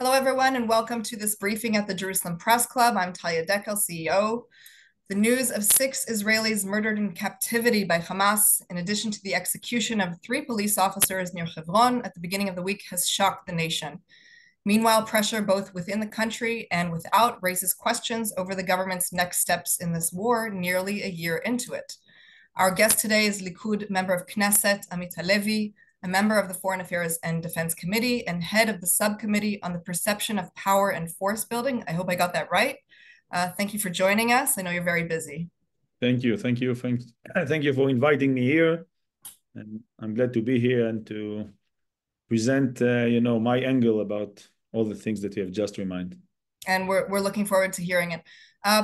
Hello, everyone, and welcome to this briefing at the Jerusalem Press Club. I'm Talia Dekel, CEO. The news of 6 Israelis murdered in captivity by Hamas, in addition to the execution of 3 police officers near Hebron at the beginning of the week, has shocked the nation. Meanwhile, pressure both within the country and without raises questions over the government's next steps in this war, nearly a year into it. Our guest today is Likud member of Knesset, Amit Halevi, a member of the Foreign Affairs and Defense Committee and head of the subcommittee on the perception of power and force building. I hope I got that right. Thank you for joining us. I know you're very busy. Thank you. Thank you. Thank you for inviting me here. And I'm glad to be here and to present, my angle about all the things that you have just reminded. And we're looking forward to hearing it.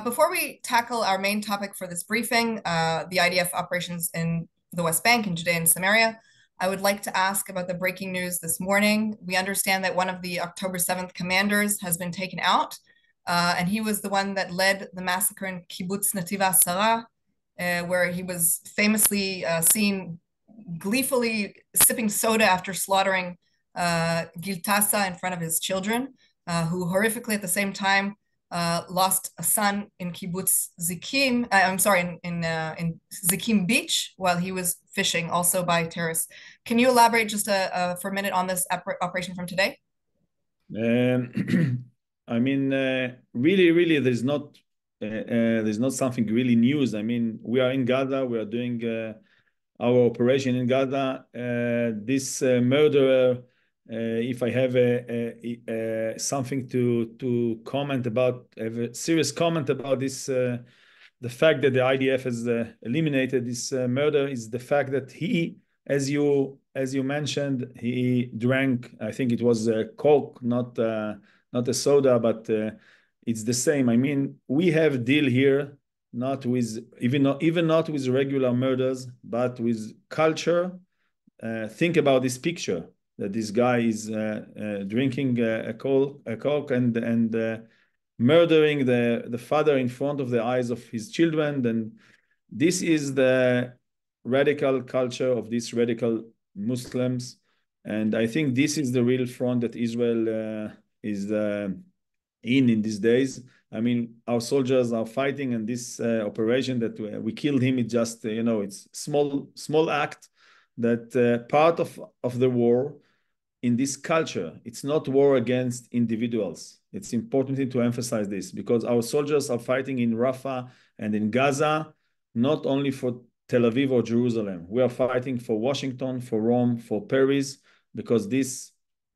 Before we tackle our main topic for this briefing, the IDF operations in the West Bank in Judea and Samaria, I would like to ask about the breaking news this morning. We understand that one of the October 7th commanders has been taken out, and he was the one that led the massacre in Kibbutz Netiv HaShar, where he was famously seen gleefully sipping soda after slaughtering Gil Tassa in front of his children, who horrifically at the same time lost a son in Kibbutz Zikim, in Zikim Beach while he was fishing, also by terrorists. Can you elaborate just for a minute on this operation from today? Really, there's not something really news. I mean, we are in Gaza. We are doing our operation in Gaza. This murderer. If I have something to comment about, have a serious comment about this, the fact that the IDF has eliminated this murder is the fact that he, as you mentioned, he drank. I think it was Coke, not a soda, but it's the same. I mean, we have a deal here, not with regular murders, but with culture. Think about this picture. That this guy is drinking a Coke and murdering the father in front of the eyes of his children. And this is the radical culture of these radical Muslims. And I think this is the real front that Israel is in these days. I mean, our soldiers are fighting, and this operation that we killed him, it just, it's small act that part of the war. In this culture, it's not war against individuals. It's important to emphasize this because our soldiers are fighting in Rafah and in Gaza, not only for Tel Aviv or Jerusalem. We are fighting for Washington, for Rome, for Paris, because this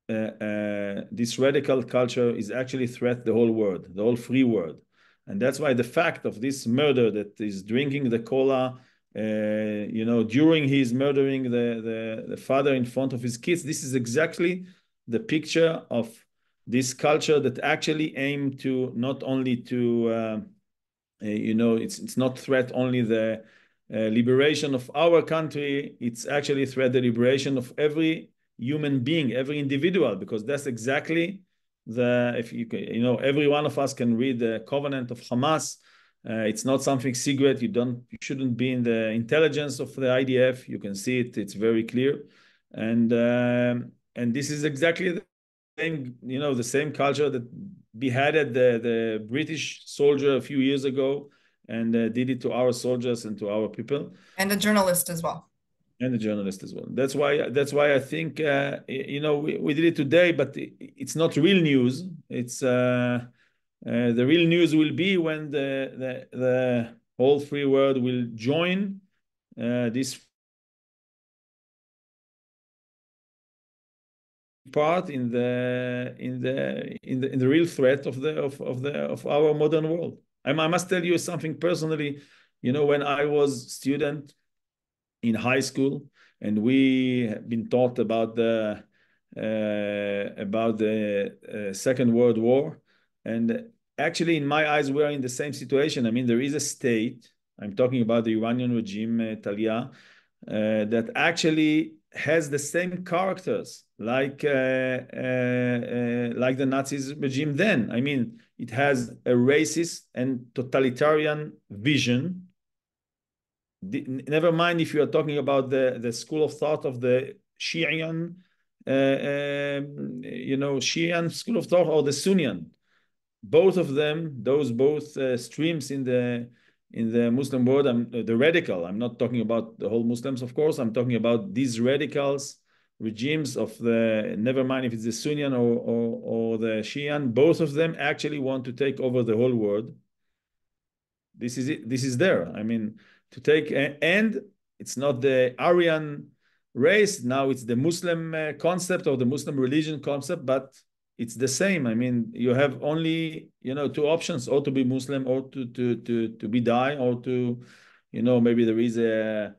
radical culture is actually threat the whole world, the whole free world. And that's why the fact of this murder that is drinking the cola, during his murdering the father in front of his kids, this is exactly the picture of this culture that actually aimed to not only to, it's not threat only the liberation of our country, it's actually threat the liberation of every human being, every individual, because that's exactly every one of us can read the covenant of Hamas. It's not something secret. You shouldn't be in the intelligence of the IDF. You can see it; it's very clear, and this is exactly the same, the same culture that beheaded the British soldier a few years ago, and did it to our soldiers and to our people, and the journalist as well. That's why I think we did it today, but it's not real news. It's. The real news will be when the whole free world will join this part in the real threat of our modern world. I must tell you something personally. When I was a student in high school, and we have been taught about the Second World War. And actually, in my eyes, we are in the same situation. I mean, there is a state, I'm talking about the Iranian regime, Talia, that actually has the same characters like the Nazis regime then. I mean, it has a racist and totalitarian vision. Never mind if you are talking about the school of thought of the Shi'an Shian school of thought or the Sunnian. Both of them, those both streams in the Muslim world, the radical. I'm not talking about the whole Muslims, of course. I'm talking about these radicals, regimes of the, never mind if it's the Sunnian or the Shian, both of them actually want to take over the whole world. This is it. This is there. I mean, to take, and it's not the Aryan race. Now it's the Muslim concept or the Muslim religion concept, but it's the same. I mean, you have only, two options, or to be Muslim, or to be die, or to, maybe there is a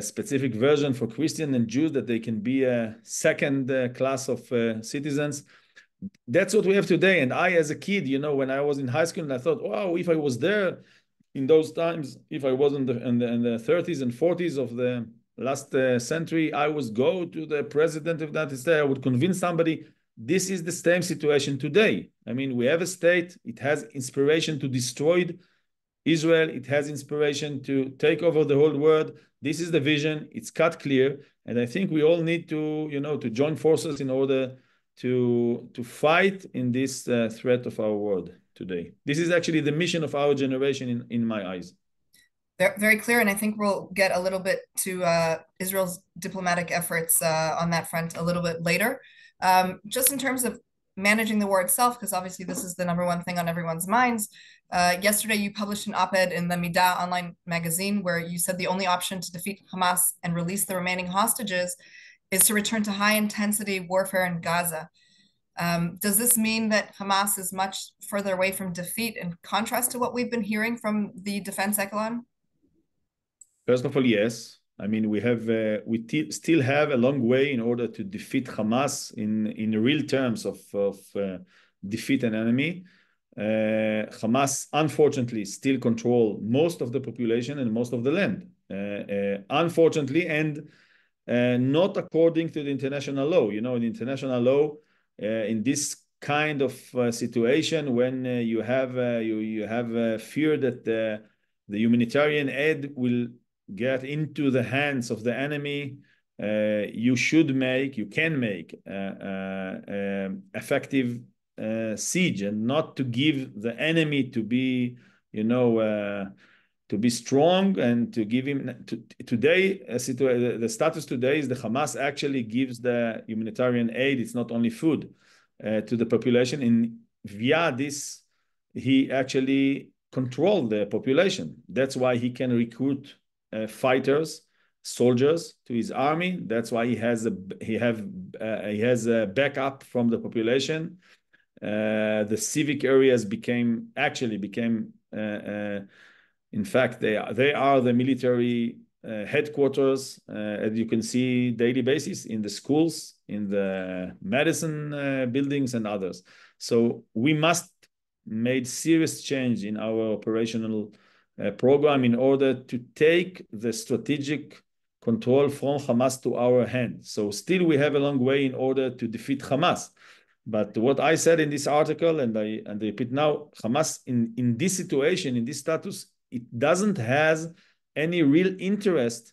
specific version for Christian and Jews that they can be a second class of citizens. That's what we have today. And I, as a kid, when I was in high school, and I thought, wow, if I was there in those times, if I was in the 30s and 40s of the last century, I would go to the president of the United States, I would convince somebody. This is the same situation today. I mean, we have a state. It has inspiration to destroy Israel. It has inspiration to take over the whole world. This is the vision. It's cut clear. And I think we all need to, to join forces in order to fight in this threat of our world today. This is actually the mission of our generation in my eyes. Very clear, and I think we'll get a little bit to Israel's diplomatic efforts on that front a little bit later. Just in terms of managing the war itself, because obviously this is the number one thing on everyone's minds. Yesterday, you published an op-ed in the Midah online magazine where you said the only option to defeat Hamas and release the remaining hostages is to return to high-intensity warfare in Gaza. Does this mean that Hamas is much further away from defeat in contrast to what we've been hearing from the defense echelon? First of all, yes. I mean, we have still have a long way in order to defeat Hamas in real terms of defeat an enemy. Hamas, unfortunately, still control most of the population and most of the land. Unfortunately, and not according to the international law. In international law, in this kind of situation, when you have fear that the humanitarian aid will get into the hands of the enemy, you can make effective siege, and not to give the enemy to be, to be strong and to give him today. The status today is the Hamas actually gives the humanitarian aid. It's not only food to the population. And via this, he actually controls the population. That's why he can recruit fighters, soldiers to his army. That's why he has a backup from the population. The civic areas became, in fact, they are the military headquarters, as you can see daily basis in the schools, in the medicine buildings and others. So we must make serious change in our operational program in order to take the strategic control from Hamas to our hand. So still we have a long way in order to defeat Hamas. But what I said in this article, and I repeat now, Hamas in this situation, in this status, it doesn't has any real interest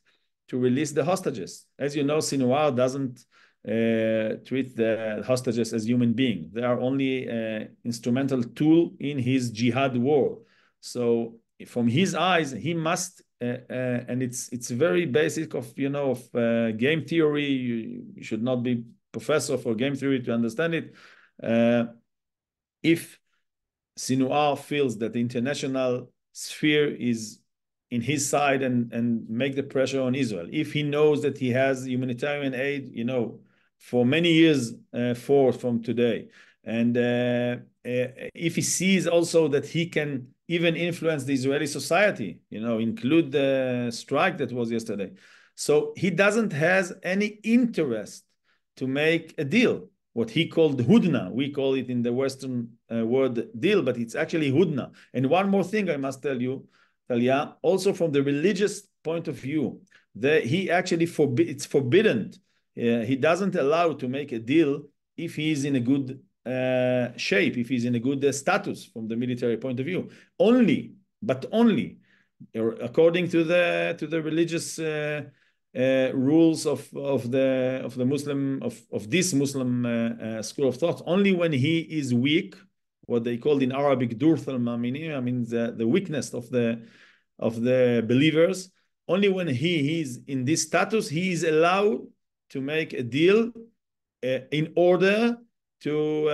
to release the hostages. As you know, Sinwar doesn't treat the hostages as human beings. They are only an instrumental tool in his jihad war. So from his eyes, he must, and it's very basic of game theory. You should not be professor for game theory to understand it. If Sinwar feels that the international sphere is in his side and make the pressure on Israel, if he knows that he has humanitarian aid, for many years forth from today, and if he sees also that he can even influence the Israeli society, include the strike that was yesterday. So he doesn't has any interest to make a deal, what he called Hudna. We call it in the Western word deal, but it's actually Hudna. And one more thing I must tell you, Talia, also from the religious point of view, that he actually, it's forbidden. He doesn't allow to make a deal if he is in a good shape, if he's in a good status from the military point of view. Only, but only, according to the religious rules of this Muslim school of thought only when he is weak, what they called in Arabic durthal ma'minin, I mean the weakness of the believers. Only when he is in this status, he is allowed to make a deal in order to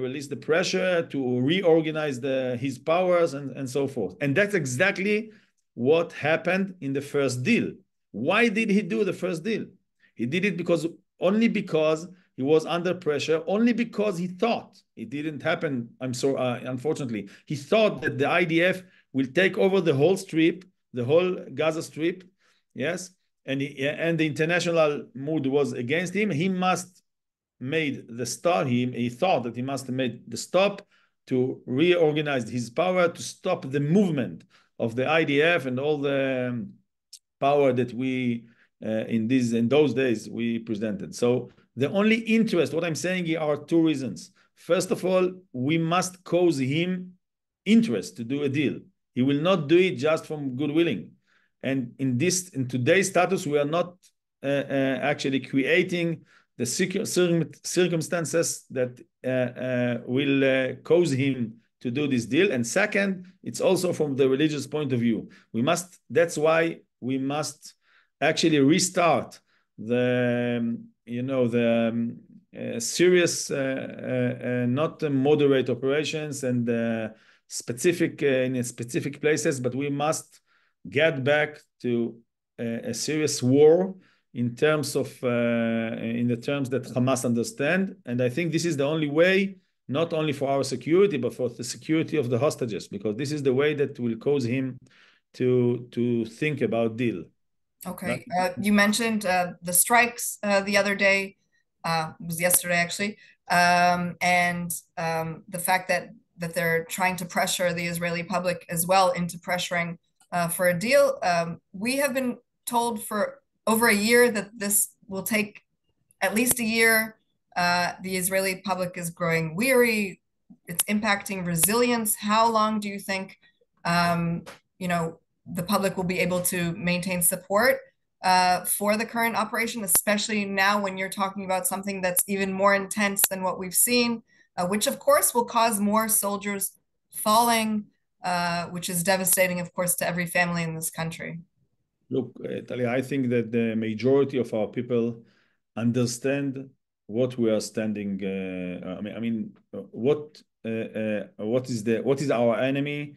release the pressure, to reorganize his powers and so forth. And that's exactly what happened in the first deal. Why did he do the first deal? He did it only because he was under pressure, only because he thought it didn't happen. I'm sorry, unfortunately, he thought that the IDF will take over the whole strip, the whole Gaza Strip, yes, and the international mood was against him. He thought that he must have made the stop to reorganize his power, to stop the movement of the IDF and all the power that we in those days we presented. So the only interest, what I'm saying here, are two reasons. First of all, we must cause him interest to do a deal. He will not do it just from good willing. And in today's status, we are not actually creating the circumstances that will cause him to do this deal. And second, it's also from the religious point of view. That's why we must actually restart the serious, not moderate operations and in specific places, but we must get back to a serious war in the terms that Hamas understand. And I think this is the only way, not only for our security, but for the security of the hostages, because this is the way that will cause him to think about deal. Okay, you mentioned the strikes the other day, it was yesterday actually, and the fact that they're trying to pressure the Israeli public as well into pressuring for a deal. We have been told for over a year that this will take at least a year. The Israeli public is growing weary. It's impacting resilience. How long do you think the public will be able to maintain support for the current operation, especially now when you're talking about something that's even more intense than what we've seen, which of course will cause more soldiers falling, which is devastating, of course, to every family in this country? Look, Talia, I think that the majority of our people understand what we are standing. What is our enemy,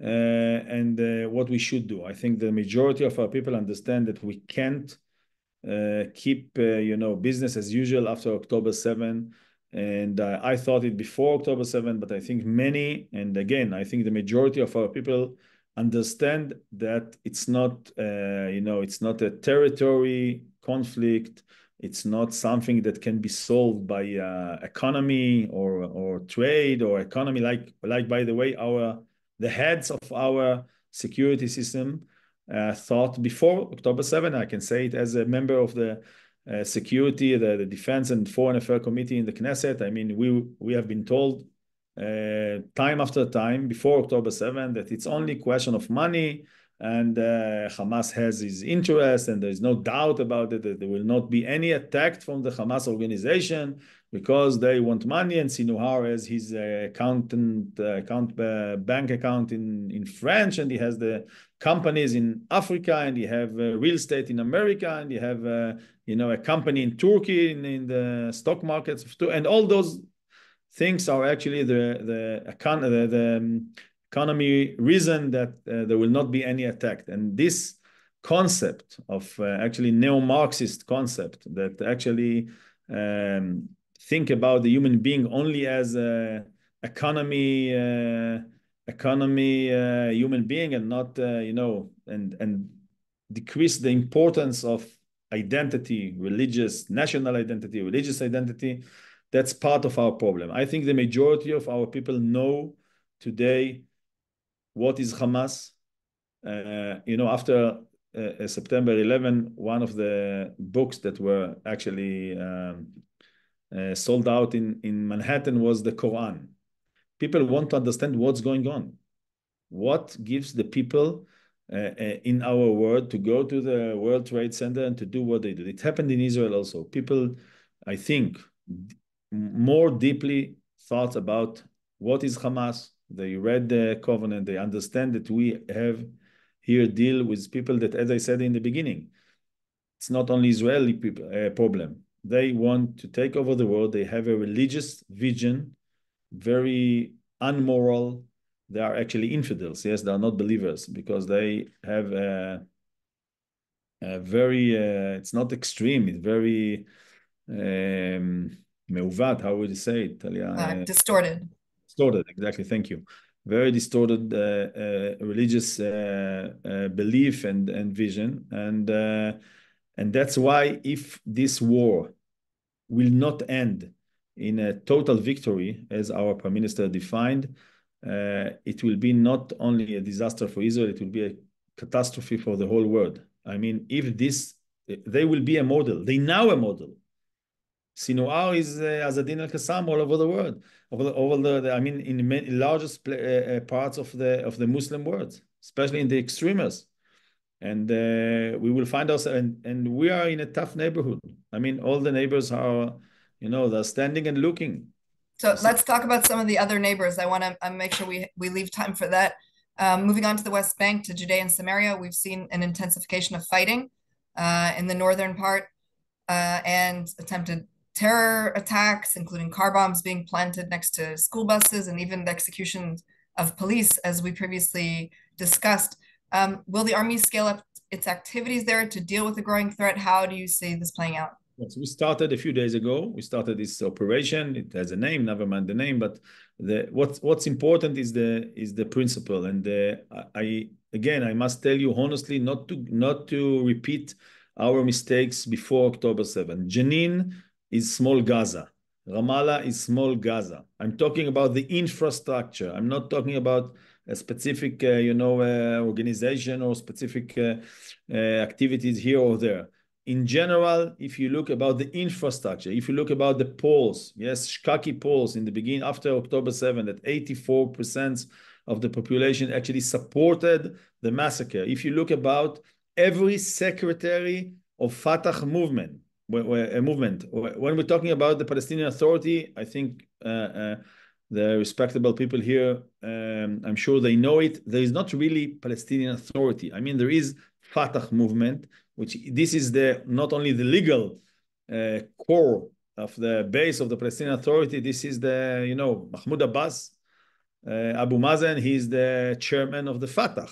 and what we should do. I think the majority of our people understand that we can't keep business as usual after October 7. And I thought it before October 7, but I think many, and again, I think the majority of our people understand that it's not, it's not a territory conflict. It's not something that can be solved by economy or trade or economy. Like by the way, the heads of our security system thought before October 7. I can say it as a member of the security, the defense and foreign affairs committee in the Knesset. I mean, we have been told time after time before October 7 that it's only a question of money, and Hamas has his interest, and there is no doubt about it that there will not be any attack from the Hamas organization because they want money, and Sinwar has his bank account in France, and he has the companies in Africa, and he have real estate in America, and he have a company in Turkey in the stock markets, and all those things are actually the economy reason that there will not be any attack. And this concept of actually neo-Marxist concept that actually think about the human being only as a economy human being, and not and decrease the importance of identity, religious identity. That's part of our problem. I think the majority of our people know today what is Hamas. After September 11, one of the books that were actually sold out in Manhattan was the Quran. People want to understand what's going on. What gives the people in our world to go to the World Trade Center and to do what they did. It happened in Israel also. People, I think, more deeply thought about what is Hamas. They read the covenant. They understand that we have here deal with people that, as I said in the beginning, it's not only Israeli people problem. They want to take over the world. They have a religious vision, very unmoral. They are actually infidels. Yes, they are not believers because they have a very, it's not extreme, it's very meuvat, how would you say it, Talia? Distorted. Distorted, exactly, thank you. Very distorted religious belief and vision. And that's why if this war will not end in a total victory, as our Prime Minister defined, it will be not only a disaster for Israel, it will be a catastrophe for the whole world. I mean, if this, they will be a model. They now a model. Sinwar is Azadin al-Qassam all over the world, I mean, in many largest parts of the Muslim world, especially in the extremists. And we will find ourselves, and we are in a tough neighborhood. I mean, all the neighbors are, you know, they're standing and looking. So let's talk about some of the other neighbors. I want to make sure we leave time for that. Moving on to the West Bank, to Judea and Samaria, we've seen an intensification of fighting in the northern part and attempted terror attacks, including car bombs being planted next to school buses and even the execution of police, as we previously discussed. Will the army scale up its activities there to deal with the growing threat? How do you see this playing out? Yes, we started a few days ago. We started this operation. It has a name, never mind the name, but what's important is the principle. And I must tell you honestly, not to repeat our mistakes before October 7. Jenin is small Gaza. Ramallah is small Gaza. I'm talking about the infrastructure. I'm not talking about a specific, organization or specific activities here or there. In general, if you look about the infrastructure, if you look about the polls, yes, Shkaki polls in the beginning, after October 7, that 84% of the population actually supported the massacre. If you look about every secretary of Fatah movement, when we're talking about the Palestinian Authority, I think the respectable people here, I'm sure they know it, there is not really Palestinian Authority. I mean, there is Fatah movement, which this is not only the legal core of the base of the Palestinian Authority, this is the, Mahmoud Abbas, Abu Mazen, he is the chairman of the Fatah.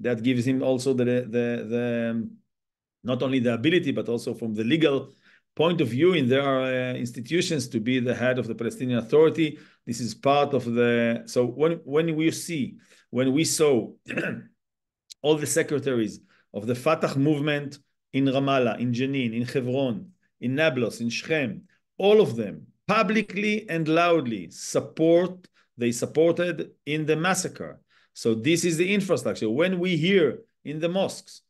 That gives him also the not only the ability, but also from the legal point of view in their institutions to be the head of the Palestinian Authority. This is part of the, so when we saw all the secretaries of the Fatah movement in Ramallah, in Jenin, in Hebron, in Nablus, in Shechem, all of them publicly and loudly supported in the massacre. So this is the infrastructure. When we hear in the mosques,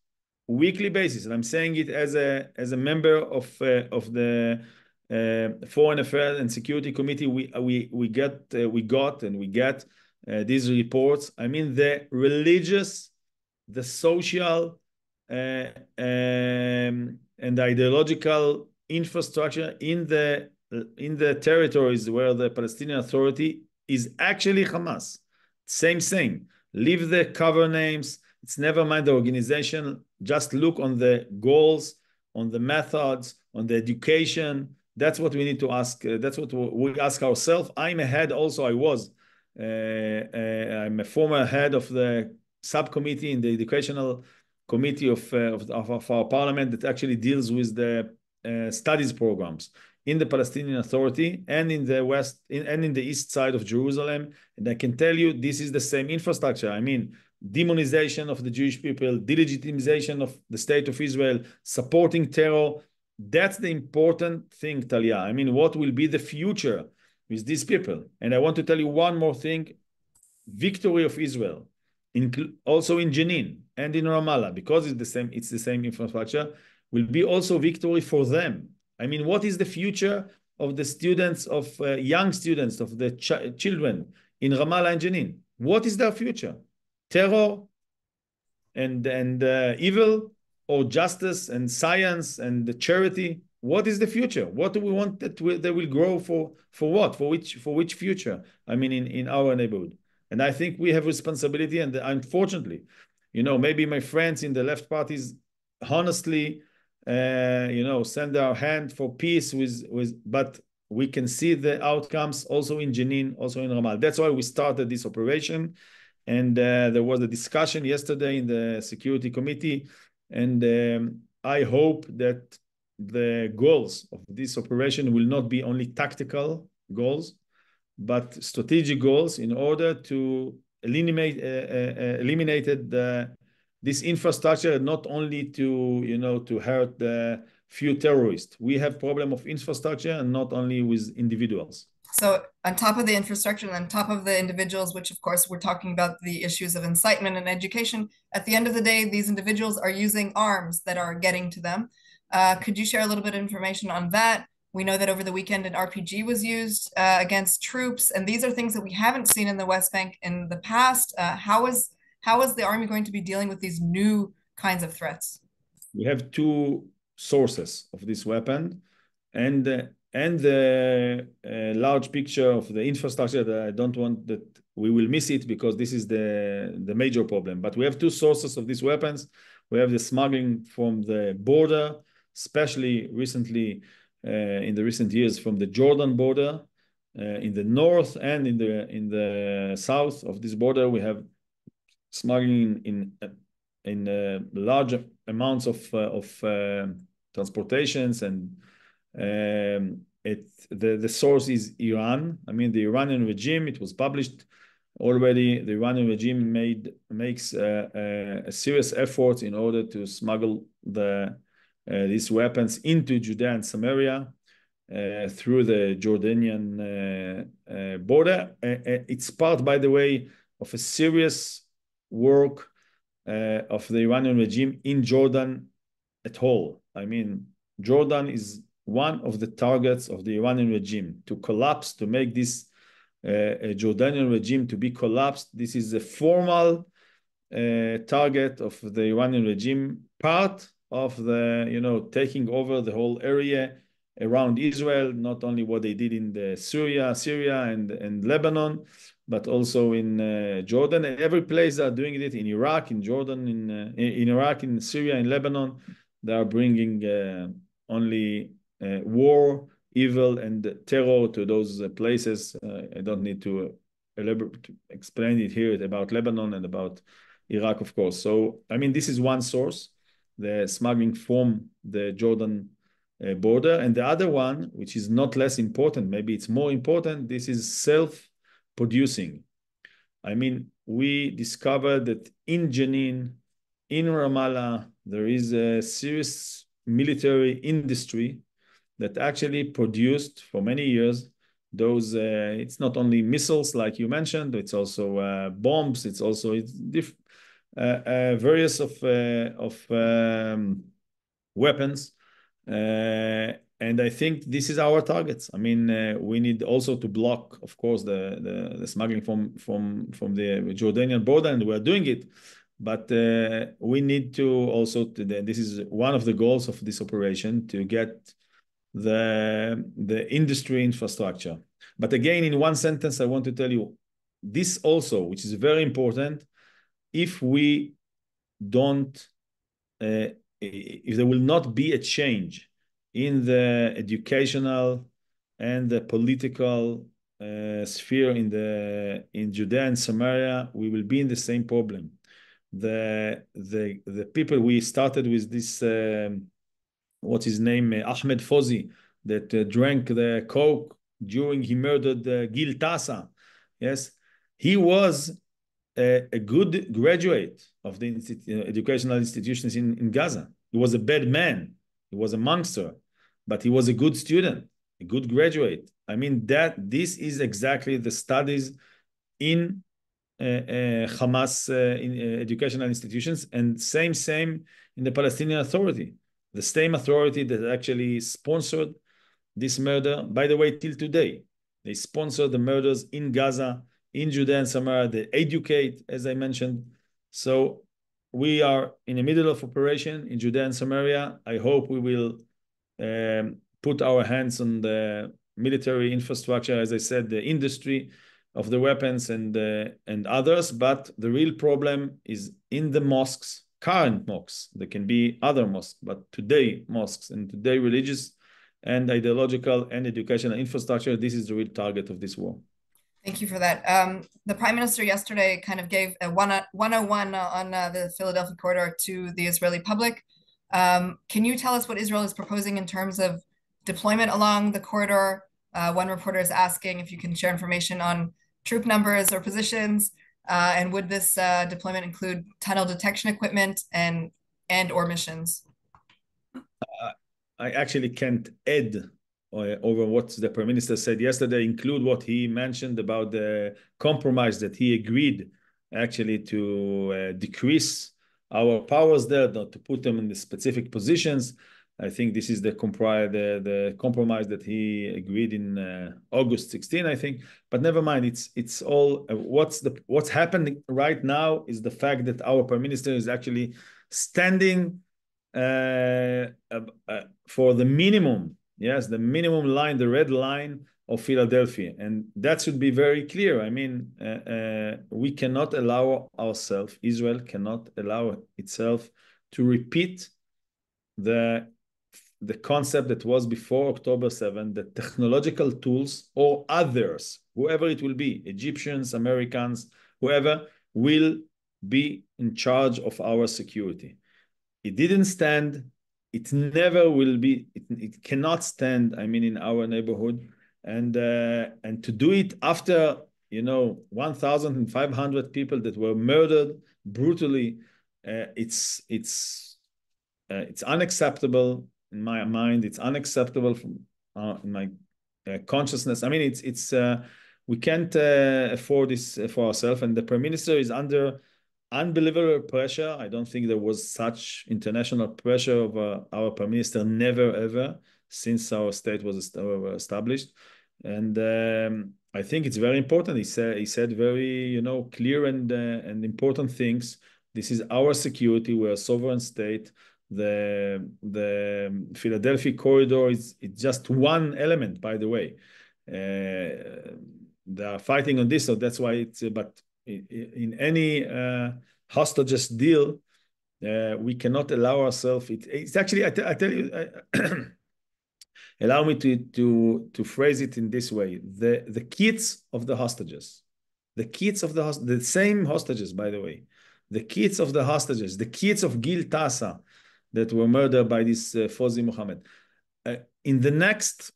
weekly basis, and I'm saying it as a member of the Foreign Affairs and Security Committee, we got these reports. I mean, the religious, the social, and ideological infrastructure in the territories where the Palestinian Authority is actually Hamas. Same. Leave the cover names. It's never mind the organization. Just look on the goals, on the methods, on the education. That's what we need to ask. That's what we ask ourselves. I'm a head also. I'm a former head of the subcommittee in the educational committee of our parliament that actually deals with the studies programs in the Palestinian Authority and in the west and in the east side of Jerusalem. And I can tell you this is the same infrastructure. I mean, demonization of the Jewish people, delegitimization of the state of Israel, supporting terror. That's the important thing, Talia. I mean, what will be the future with these people? And I want to tell you one more thing. Victory of Israel, also in Jenin and in Ramallah, because it's the same infrastructure, will be also victory for them. I mean, what is the future of the students, of young students, of the children in Ramallah and Jenin? What is their future? Terror, and evil, or justice and science and the charity? What is the future? What do we want that will grow for what? For which future? I mean, in our neighborhood. And I think we have responsibility. And unfortunately, you know, maybe my friends in the left parties honestly, you know, send our hand for peace with, but we can see the outcomes also in Jenin, also in Ramallah. That's why we started this operation. And there was a discussion yesterday in the Security Committee. And I hope that the goals of this operation will not be only tactical goals, but strategic goals, in order to eliminate this infrastructure, not only to, you know, to hurt the few terrorists. We have problem of infrastructure, and not only with individuals. So on top of the infrastructure and on top of the individuals, which of course we're talking about the issues of incitement and education, at the end of the day, these individuals are using arms that are getting to them. Could you share a little bit of information on that? We know that over the weekend an RPG was used against troops, and these are things that we haven't seen in the West Bank in the past. How is the army going to be dealing with these new kinds of threats? We have two sources of this weapon, and the large picture of the infrastructure that I don't want that we will miss it, because this is the major problem. But we have two sources of these weapons. We have the smuggling from the border, especially recently in the recent years from the Jordan border in the north, and in the south of this border we have smuggling in large amounts of transportations, and the source is Iran. I mean, the Iranian regime. It was published already. The Iranian regime makes a serious effort in order to smuggle these weapons into Judea and Samaria through the Jordanian border. It's part, by the way, of a serious work of the Iranian regime in Jordan at all. I mean, Jordan is one of the targets of the Iranian regime to collapse, to make this Jordanian regime to be collapsed. This is a formal target of the Iranian regime, part of the, you know, taking over the whole area around Israel, not only what they did in the Syria and Lebanon, but also in Jordan, and every place they are doing it, in Iraq, in Jordan, in Iraq, in Syria, in Lebanon. They are bringing only war, evil, and terror to those places. I don't need to explain it here about Lebanon and about Iraq, of course. So, I mean, this is one source, the smuggling from the Jordan border. And the other one, which is not less important, maybe it's more important, this is self-producing. I mean, we discovered that in Jenin, in Ramallah, there is a serious military industry that actually produced for many years those, it's not only missiles like you mentioned, it's also bombs, it's also various of weapons. And I think this is our targets. I mean, we need also to block, of course, the smuggling from the Jordanian border, and we're doing it. But we need to also, this is one of the goals of this operation, to get the industry infrastructure. But again, in one sentence, I want to tell you this also, which is very important. If we don't, if there will not be a change in the educational and the political sphere in Judea and Samaria, we will be in the same problem. The people, we started with this what's his name, Ahmed Fozi, that drank the coke during he murdered Gil Tassa. Yes, he was a good graduate of the educational institutions in Gaza. He was a bad man, he was a monster, but he was a good student, a good graduate. I mean, that this is exactly the studies in Hamas in educational institutions, and same in the Palestinian Authority, the same authority that actually sponsored this murder. By the way, till today, they sponsor the murders in Gaza, in Judea and Samaria. They educate, as I mentioned. So We are in the middle of operation in Judea and Samaria. I hope we will put our hands on the military infrastructure, as I said, the industry of the weapons and others. But the real problem is in the mosques, current mosques. There can be other mosques, but today mosques and today religious and ideological and educational infrastructure, this is the real target of this war. Thank you for that. The Prime Minister yesterday kind of gave a 101 on the Philadelphia corridor to the Israeli public. Can you tell us what Israel is proposing in terms of deployment along the corridor? One reporter is asking if you can share information on troop numbers or positions, and would this deployment include tunnel detection equipment and or missions? I actually can't add over what the Prime Minister said yesterday, include what he mentioned about the compromise that he agreed actually to decrease our powers there, not to put them in the specific positions. I think this is the compromise that he agreed in August 16, I think. But never mind, it's all what's happening right now is the fact that our Prime Minister is actually standing for the minimum. Yes, the minimum line, the red line of Philadelphia. And that should be very clear. I mean, we cannot allow ourselves, Israel cannot allow itself to repeat the concept that was before October 7, that technological tools or others, whoever it will be, Egyptians, Americans, whoever, will be in charge of our security. It didn't stand. It never will be, it cannot stand, I mean, in our neighborhood. And to do it after, you know, 1,500 people that were murdered brutally, it's unacceptable in my mind. It's unacceptable from in my consciousness. I mean, we can't afford this for ourselves. And the Prime Minister is under unbelievable pressure. I don't think there was such international pressure of our Prime Minister, never ever, since our state was established. And I think it's very important. He said very, you know, clear and important things. This is our security. We're a sovereign state. The Philadelphia corridor is just one element, by the way. They are fighting on this, so that's why it's. But in any hostages deal, we cannot allow ourselves. It's actually, I tell you, allow me to phrase it in this way: the kids of the hostages, the same hostages, by the way, the kids of the hostages, the kids of Gil Tassa, that were murdered by this Fozzi Mohammed, in the next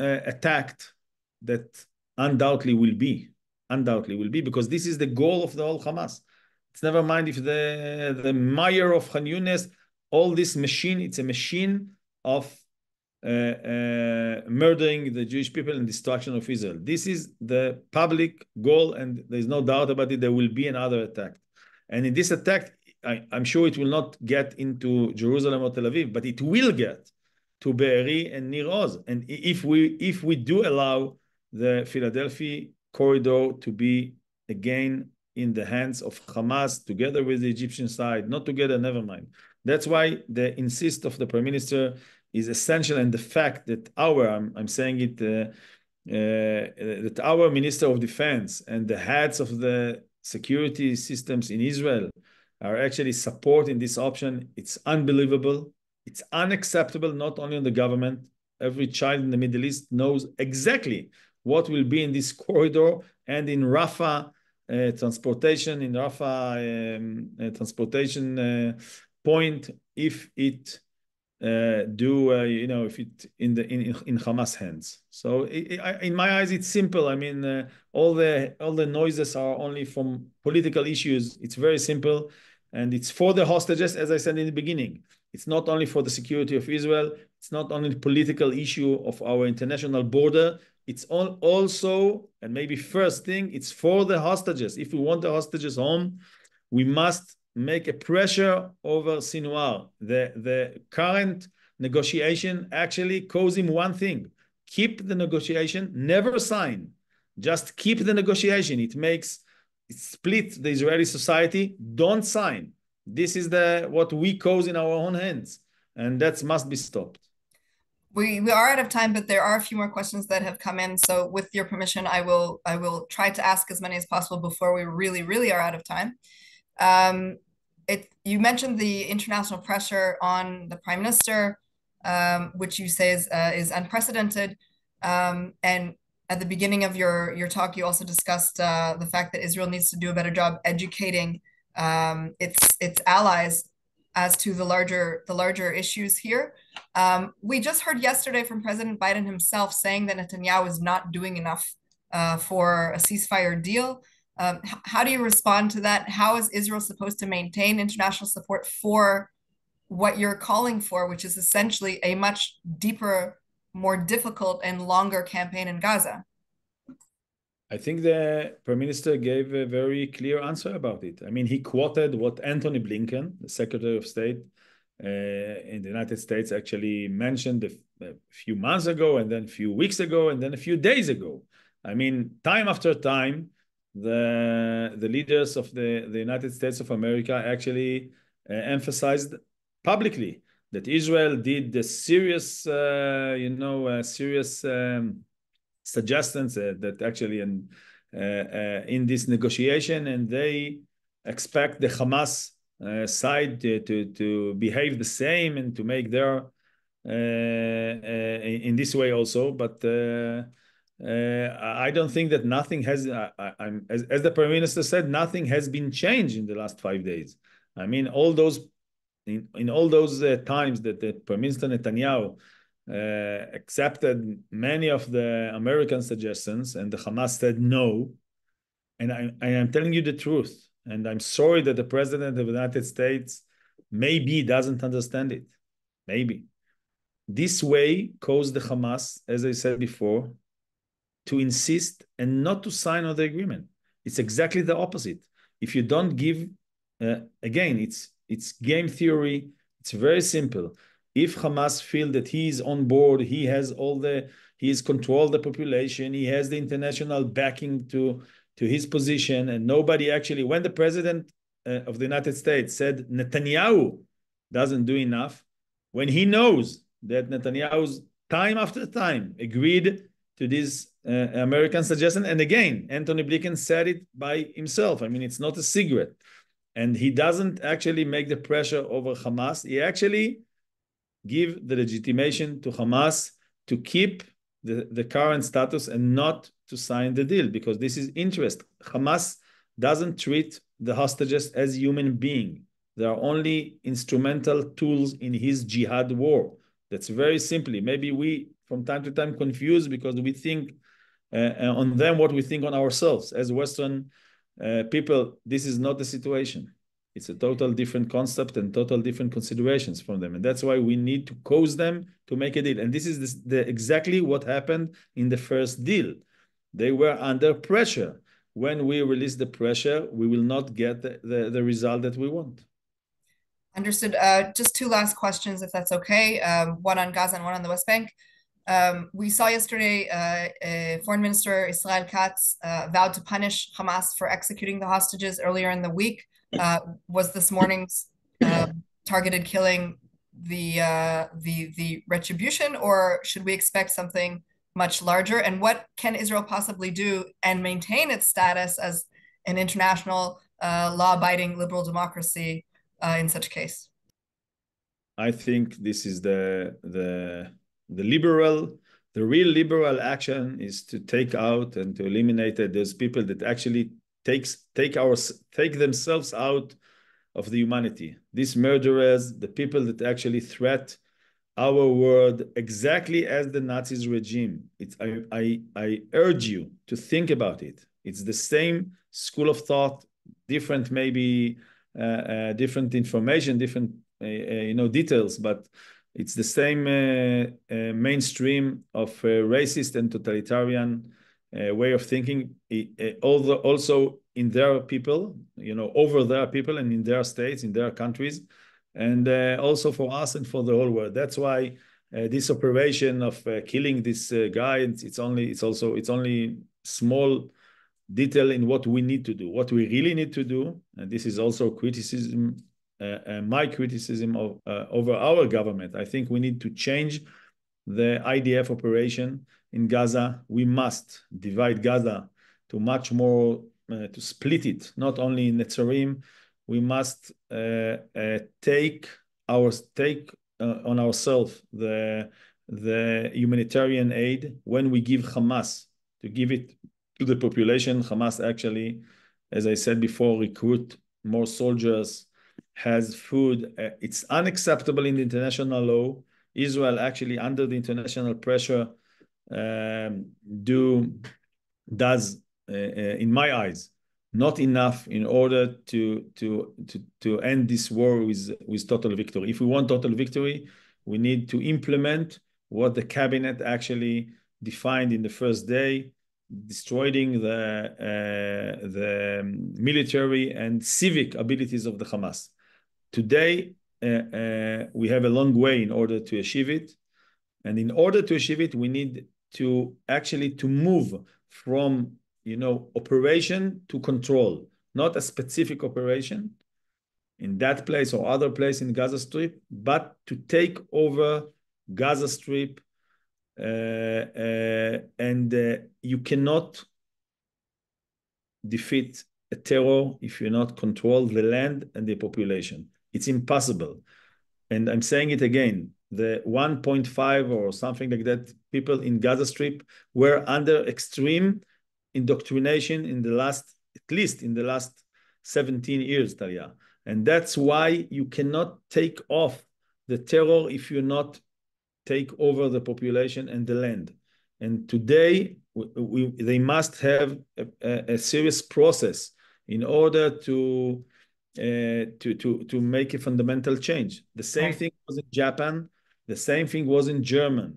attack that undoubtedly will be, because this is the goal of the whole Hamas. It's never mind if the mayor of Khan Yunus, all this machine, it's a machine of murdering the Jewish people and destruction of Israel. This is the public goal, and there's no doubt about it, there will be another attack. And in this attack, I'm sure it will not get into Jerusalem or Tel Aviv, but it will get to Be'eri and Niroz. And if we do allow the Philadelphia corridor to be again in the hands of Hamas, together with the Egyptian side, not together, never mind. That's why the insist of the Prime Minister is essential, and the fact that our Minister of Defense and the heads of the security systems in Israel are actually supporting this option, it's unbelievable. It's unacceptable, not only on the government. Every child in the Middle East knows exactly what will be in this corridor and in Rafah transportation, in Rafah transportation point, if it if it in Hamas hands. So in my eyes, it's simple. I mean, all the noises are only from political issues. It's very simple, and it's for the hostages, as I said in the beginning. It's not only for the security of Israel. It's not only the political issue of our international border. It's also, and maybe first thing, it's for the hostages. If we want the hostages home, we must make a pressure over Sinwar. The current negotiation actually calls him one thing: keep the negotiation, never sign. Just keep the negotiation. It split the Israeli society, don't sign. This is what we cause in our own hands, and that must be stopped. We are out of time, but there are a few more questions that have come in. So with your permission, I will try to ask as many as possible before we really, really are out of time. You mentioned the international pressure on the prime minister, which you say is unprecedented. And at the beginning of your talk, you also discussed the fact that Israel needs to do a better job educating its allies as to the larger issues here. We just heard yesterday from President Biden himself saying that Netanyahu is not doing enough for a ceasefire deal. How do you respond to that? How is Israel supposed to maintain international support for what you're calling for, which is essentially a much deeper, more difficult and longer campaign in Gaza? I think the Prime Minister gave a very clear answer about it. I mean, he quoted what Anthony Blinken, the Secretary of State in the United States, actually mentioned a few months ago, and then a few weeks ago, and then a few days ago. I mean, time after time, the leaders of the United States of America actually emphasized publicly that Israel did the serious, suggestions that actually in this negotiation, and they expect the Hamas side to behave the same and to make their in this way also. But I don't think that nothing has, as the Prime Minister said, nothing has been changed in the last 5 days. I mean, in all those times that the Prime Minister Netanyahu accepted many of the American suggestions and the Hamas said no. And I am telling you the truth. And I'm sorry that the President of the United States maybe doesn't understand it. Maybe. This way caused the Hamas, as I said before, to insist and not to sign on the agreement. It's exactly the opposite. If you don't give, again, it's game theory. It's very simple. If Hamas feels that he is on board, he has controlled the population, he has the international backing to his position, and nobody actually, when the President of the United States said Netanyahu doesn't do enough, when he knows that Netanyahu's time after time agreed to this American suggestion, and again, Anthony Blinken said it by himself. I mean, it's not a secret. And he doesn't actually make the pressure over Hamas. He actually give the legitimation to Hamas to keep the current status and not to sign the deal, because this is interest. Hamas doesn't treat the hostages as human beings. They are only instrumental tools in his jihad war. That's very simply. Maybe we, from time to time, confuse because we think on them what we think on ourselves. As Western people, this is not the situation. It's a total different concept and total different considerations from them. And that's why we need to cause them to make a deal. And this is exactly what happened in the first deal. They were under pressure. When we release the pressure, we will not get the result that we want. Understood. Just two last questions, if that's okay. One on Gaza and one on the West Bank. We saw yesterday Foreign Minister Israel Katz vowed to punish Hamas for executing the hostages earlier in the week. Was this morning's targeted killing the retribution, or should we expect something much larger? And what can Israel possibly do and maintain its status as an international law-abiding liberal democracy in such case? I think this is the real liberal action is to take out and to eliminate those people that actually take themselves out of the humanity. These murderers, the people that actually threat our world, exactly as the Nazis regime. I urge you to think about it. It's the same school of thought, different maybe, different information, different details, but it's the same mainstream of racist and totalitarian way of thinking, also in their people, over their people and in their states, in their countries, and also for us and for the whole world. That's why this operation of killing this guy, it's only small detail in what we need to do, what we really need to do. And this is also criticism my criticism of over our government. I think we need to change the IDF operation in Gaza. We must divide Gaza to much more, to split it, not only in Netzarim. We must take on ourselves the humanitarian aid when we give Hamas, to give it to the population. Hamas actually, as I said before, recruit more soldiers, has food. It's unacceptable in the international law. Israel actually, under the international pressure, does, in my eyes, not enough in order to end this war with total victory. If we want total victory, we need to implement what the cabinet actually defined in the first day, destroying the military and civic abilities of the Hamas. Today, we have a long way in order to achieve it. And in order to achieve it, we need to actually to move from, you know, operation to control, not a specific operation in that place or other place in Gaza Strip, but to take over Gaza Strip. You cannot defeat a terror if you not control the land and the population. It's impossible. And I'm saying it again, the 1.5 or something like that people in Gaza Strip were under extreme indoctrination in the last, at least in the last 17 years, Talia. And that's why you cannot take off the terror if you not take over the population and the land. And today, they must have a serious process in order to make a fundamental change. The same thing was in Japan. The same thing was in Germany.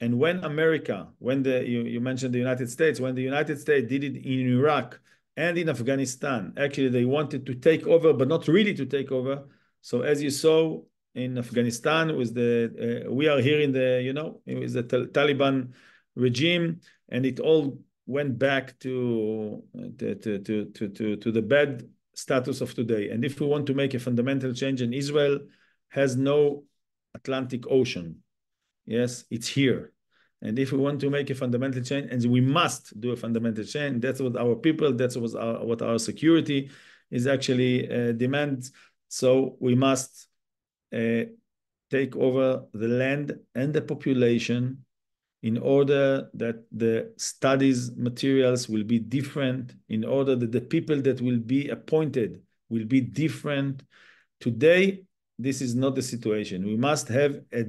And when America, when you mentioned the United States, when the United States did it in Iraq and in Afghanistan, actually they wanted to take over, but not really to take over. So as you saw in Afghanistan, with the we are here in the, you know, with the Taliban regime, and it all went back to the bad status of today. And if we want to make a fundamental change, and Israel has no Atlantic Ocean, yes, it's here. And if we want to make a fundamental change, and we must do a fundamental change, that's what our people, that's what our security is actually demands. So we must take over the land and the population in order that the studies materials will be different, in order that the people that will be appointed will be different. Today, this is not the situation. We must have a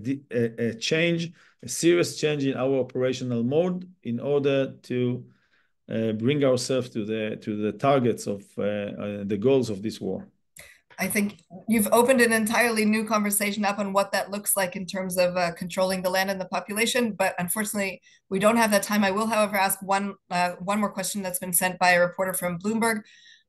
change, a serious change in our operational mode in order to bring ourselves to the targets of the goals of this war. I think you've opened an entirely new conversation up on what that looks like in terms of controlling the land and the population, but unfortunately we don't have that time. I will, however, ask one more question that's been sent by a reporter from Bloomberg.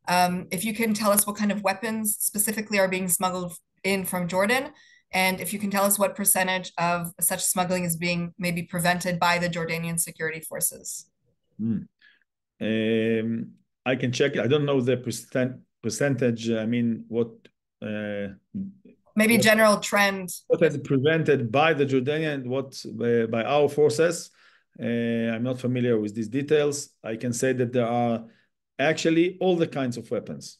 If you can tell us what kind of weapons specifically are being smuggled in from Jordan, and if you can tell us what percentage of such smuggling is being maybe prevented by the Jordanian security forces. I can check. I don't know the percentage. I mean, what maybe what, general trend, what is prevented by the Jordanian, what by our forces. I'm not familiar with these details. I can say that there are actually all the kinds of weapons.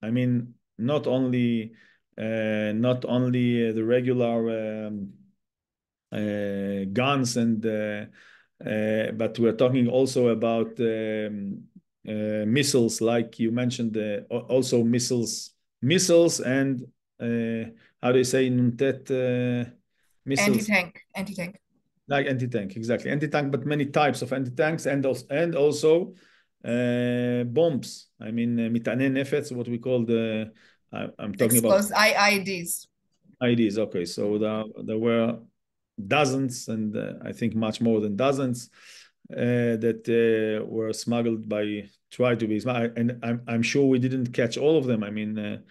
I mean, not only the regular guns, and but we're talking also about missiles, like you mentioned, also missiles, and how do you say, missiles? Anti-tank. Like anti-tank, exactly, anti-tank, but many types of anti-tanks, and also bombs. I mean, mitane nefetz, what we call the. I'm talking about IEDs. IEDs, okay. So there were dozens, and I think much more than dozens that were smuggled by, tried to be smuggled. And I'm sure we didn't catch all of them. I mean,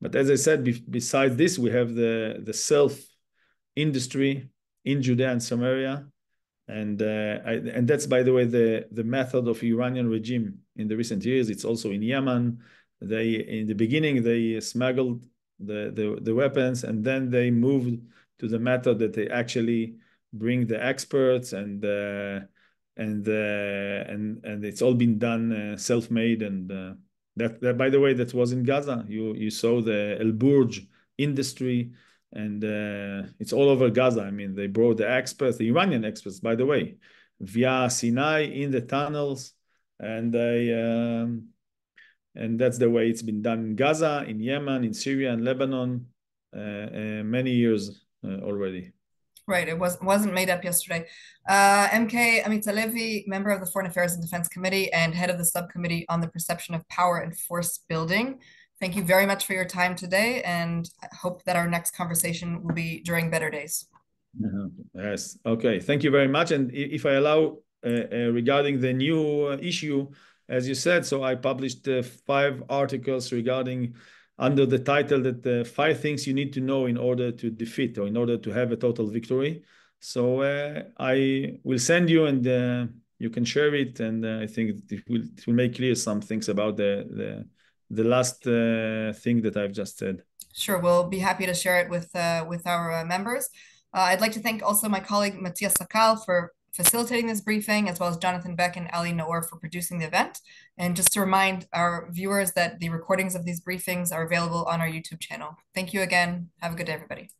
but as I said, besides this, we have the self industry in Judea and Samaria, and that's, by the way, the method of Iranian regime in the recent years. It's also in Yemen. They, in the beginning, they smuggled the weapons, and then they moved to the method that they actually bring the experts and it's all been done self-made. And that by the way, that was in Gaza. You saw the El Burj industry, and it's all over Gaza. I mean, they brought the experts, the Iranian experts, by the way, via Sinai in the tunnels, and that's the way it's been done in Gaza, in Yemen, in Syria, and Lebanon, many years already. Right, it wasn't made up yesterday. MK Amit Halevi, member of the Foreign Affairs and Defense Committee and head of the subcommittee on the perception of power and force building. Thank you very much for your time today, and I hope that our next conversation will be during better days. Yes, okay, thank you very much. And if I allow, regarding the new issue, as you said, so I published 5 articles regarding, under the title that 5 things you need to know in order to defeat, or in order to have a total victory. So I will send you, and you can share it. And I think it will make clear some things about the last thing that I've just said. Sure, we'll be happy to share it with our members. I'd like to thank also my colleague Matthias Sakal for facilitating this briefing, as well as Jonathan Beck and Ali Naor for producing the event. And just to remind our viewers that the recordings of these briefings are available on our YouTube channel. Thank you again. Have a good day, everybody.